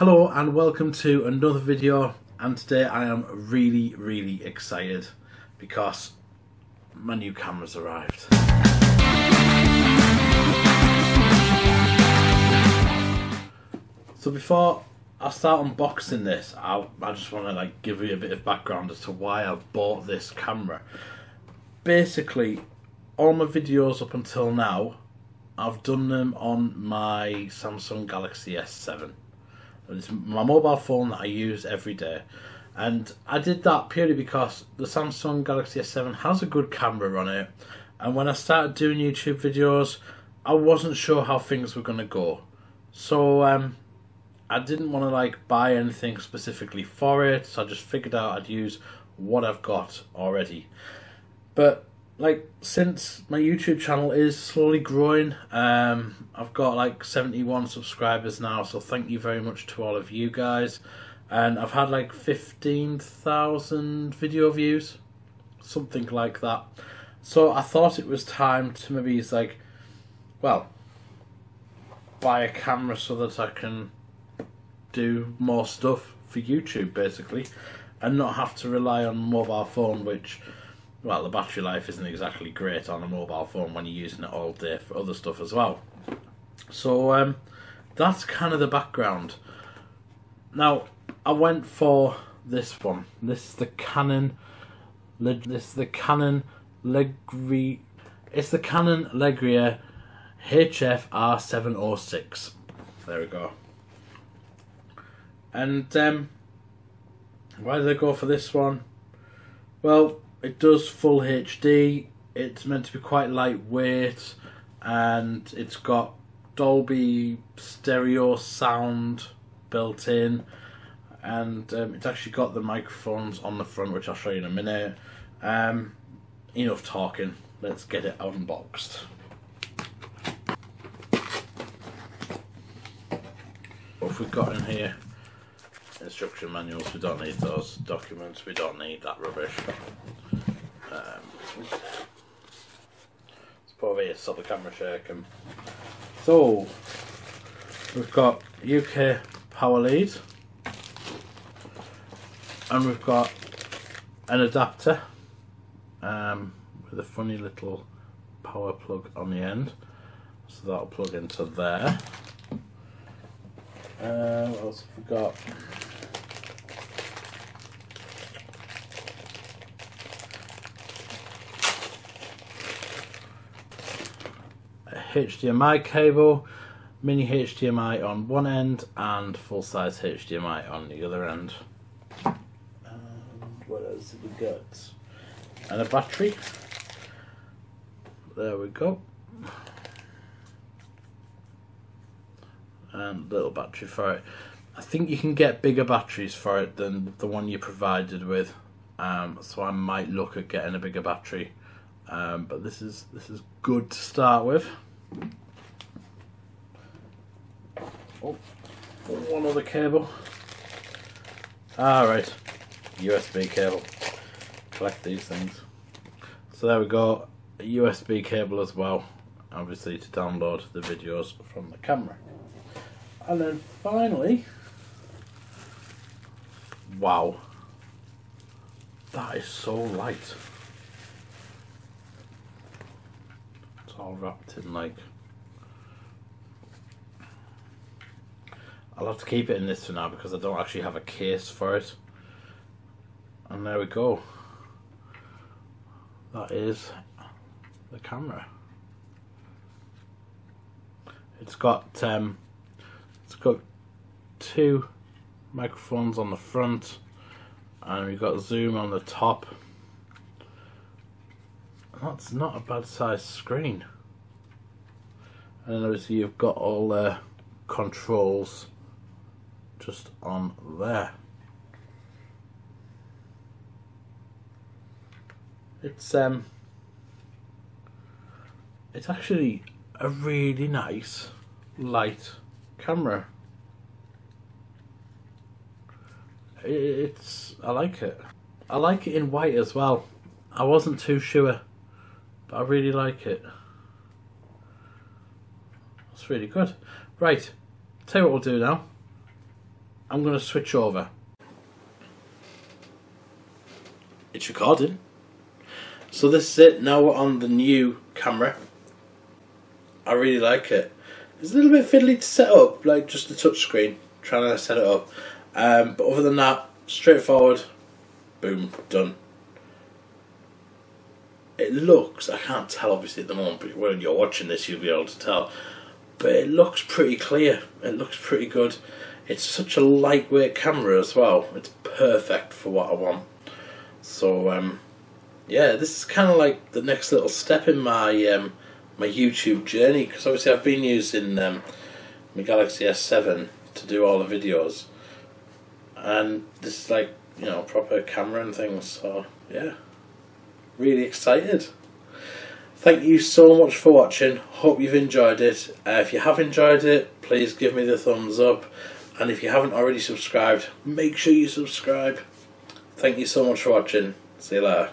Hello and welcome to another video, and today I am really excited because my new camera's arrived. So before I start unboxing this, I just want to give you a bit of background as to why I've bought this camera. Basically, all my videos up until now, I've done them on my Samsung Galaxy S7. It's my mobile phone that I use every day, and I did that purely because the Samsung Galaxy S7 has a good camera on it, and when I started doing YouTube videos I wasn't sure how things were going to go, so I didn't want to buy anything specifically for it, so I just figured out I'd use what I've got already. But since my YouTube channel is slowly growing, I've got 71 subscribers now, so thank you very much to all of you guys. And I've had 15,000 video views, something like that. So I thought it was time to maybe buy a camera so that I can do more stuff for YouTube basically, and not have to rely on mobile phone, which, well, the battery life isn't exactly great on a mobile phone when you're using it all day for other stuff as well. So that's kind of the background. Now, I went for this one. It's the Canon Legria HF R706. There we go. And why did I go for this one? Well, it does full HD, it's meant to be quite lightweight, and it's got Dolby stereo sound built in, and it's actually got the microphones on the front, which I'll show you in a minute. Enough talking, let's get it unboxed. What have we got in here? Instruction manuals, we don't need those. Documents, we don't need that rubbish. Let's put over here so the camera shaking. So we've got UK power lead, and we've got an adapter with a funny little power plug on the end, so that'll plug into there. What else have we got? HDMI cable, mini HDMI on one end and full size HDMI on the other end. And what else have we got? And a battery. There we go. And a little battery for it. I think you can get bigger batteries for it than the one you're provided with. So I might look at getting a bigger battery. But this is good to start with. Oh, one other cable. Alright, USB cable. Collect these things. So there we go, a USB cable as well, obviously to download the videos from the camera. And then finally, wow, that is so light. It's all wrapped in I'll have to keep it in this for now because I don't actually have a case for it. And there we go. That is the camera. It's got two microphones on the front, and we've got zoom on the top. That's not a bad sized screen. And obviously you've got all the controls just on there. It's actually a really nice light camera. I like it. I like it in white as well. I wasn't too sure, but I really like it. It's really good. Right, tell you what we'll do now. I'm going to switch over. It's recording. So this is it, now we're on the new camera. I really like it. It's a little bit fiddly to set up, like just the touchscreen, trying to set it up. But other than that, straightforward, boom, done. It looks, I can't tell obviously at the moment, but when you're watching this you'll be able to tell. But it looks pretty clear, it looks pretty good. It's such a lightweight camera as well, it's perfect for what I want. So yeah, this is kind of like the next little step in my my YouTube journey, because obviously I've been using my Galaxy S7 to do all the videos, and this is like, you know, proper camera and things. So yeah, really excited. Thank you so much for watching, hope you've enjoyed it. If you have enjoyed it, please give me the thumbs up, and if you haven't already subscribed, make sure you subscribe. Thank you so much for watching, see you later.